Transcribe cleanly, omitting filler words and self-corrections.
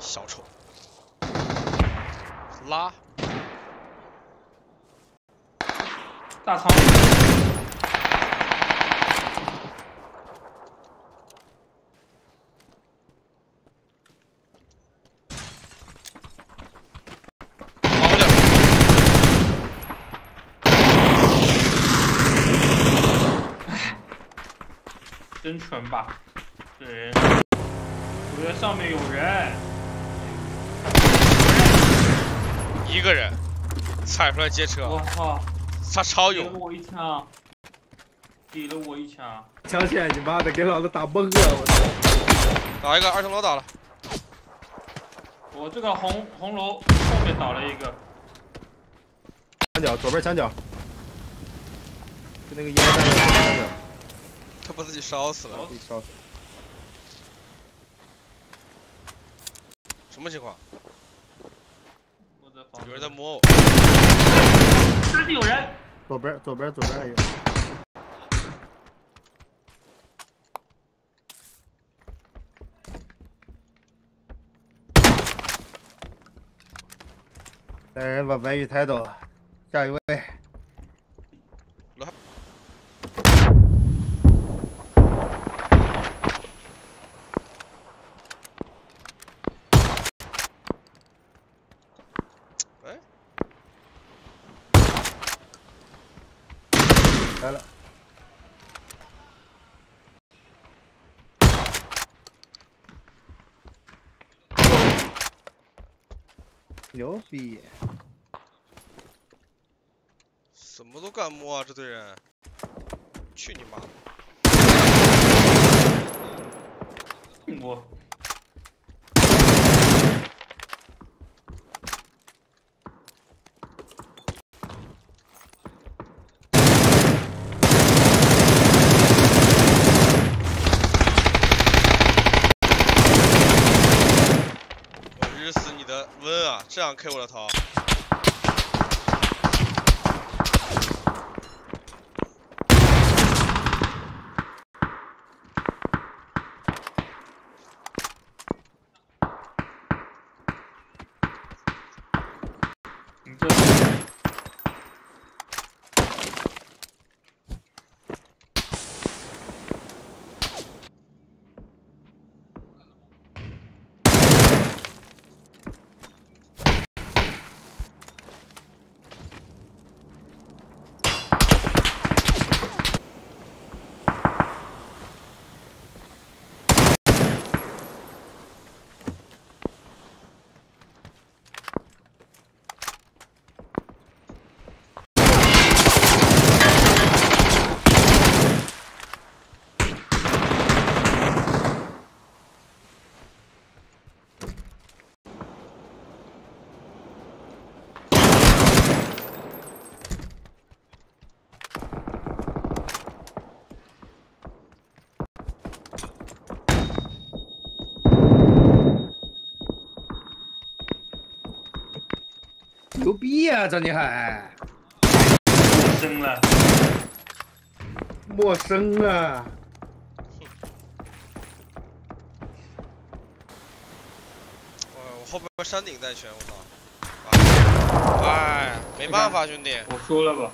小丑，拉，大仓，好点，哎，真蠢吧，这人，我觉得上面有人。 一个人踩出来接车，我靠！他超勇，给了我一枪，给了我一枪，枪线你妈的给老子打懵了！我操！打一个二层楼打了，我这个红楼后面倒了一个，墙角左边墙角，跟那个烟弹一样的，他把自己烧死了，自己烧死了，什么情况？ 有人在摸我，真的有人！左边还有。来人，把白玉抬走，下一位。来。来了，牛逼！什么都敢摸啊，这堆人！去你妈！我。 这样 K 我的头，你这牛逼呀、啊，张金海！陌生了，陌生啊！我后边山顶在圈，我操！哎，没办法，兄弟，我输了吧。